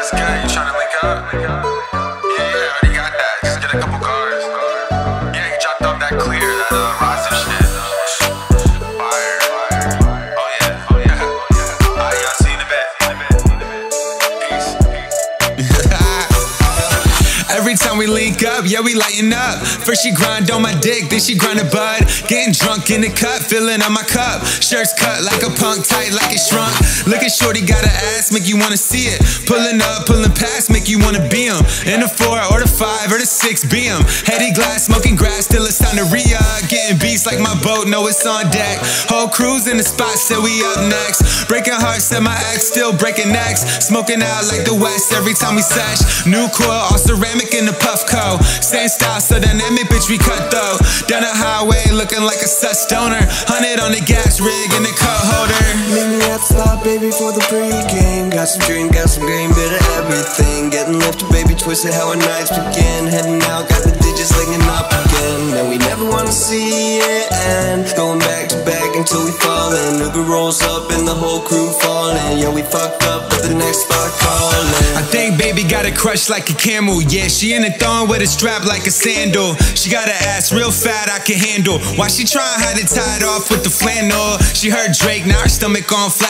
it's good. You tryna link up? Yeah, already got that. Just get a couple cars. Yeah, you dropped off that clear, that Ross and shit. Fire. Oh yeah, oh yeah, oh yeah. Alright, y'all see you in the bed. Peace. Every time we link up, yeah, we lighten up. First she grind on my dick, then she grind a bud. Getting drunk in the cup, filling on my cup. Shirts cut like a punk, tight like it shrunk. Looking shorty, got an ass, make you wanna see it. Pulling up, pulling past, make you wanna be him. In the 4 or the 5 or the 6, be him. Heady glass, smoking grass, still it's time to re-up. Getting beats like my boat, know it's on deck. Whole crew's in the spot, said we up next. Breaking hearts, said my ex, still breaking necks. Smoking out like the West every time we sesh. New coil, all ceramic in the puff coat. Same style, so dynamic, bitch, we cut though. Down the highway, looking like a sus stoner. 100 on the gas rig in the cup holder. Meet me at the spot, baby, for the pregame. Got some drink, got some game, bit of everything. Getting left, baby, twisted how our nights begin. Heading out, got the digits linking up again. And we never wanna see it end. Going back to back until we fallin'. Uber rolls up and the whole crew fallin'. Yeah, we fucked up, but the next spot callin'. I think baby got a crush like a camel. Yeah, she in a thong with a strap like a sandal. She got an ass real fat I can handle. Why she tryna hide it tied off with the flannel? She heard Drake, now her stomach on flat.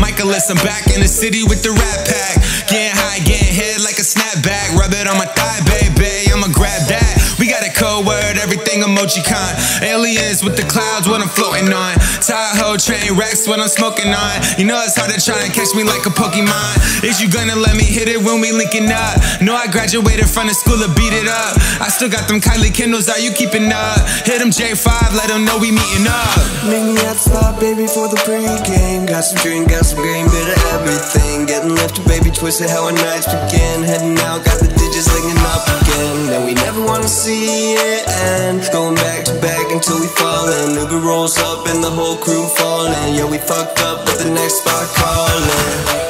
Mikealis, I'm back in the city with the rat pack. Getting high, getting hit like a snapback. Rub it on my thigh, baby, I'ma grab that. We got a code word, everything emoji con. Aliens with the clouds when I'm floating on. Tahoe train wrecks when I'm smoking on. You know it's hard to try and catch me like a Pokemon. Is you gonna let me hit it when we linking up? No, I graduated from the school to beat it up. I still got them Kylie Kindles, are you keeping up? Hit them J5, let them know we meeting up. Meet me at the spot, baby, for the pregame. Got some drink, got some game, bit of everything. Getting left, baby, twisted how our nights begin. Heading out, got the digits linking up again. And we never wanna see it end. Going back to back until we fallin'. Uber rolls up and the whole crew fallin'. Yeah, we fucked up, but the next spot callin'.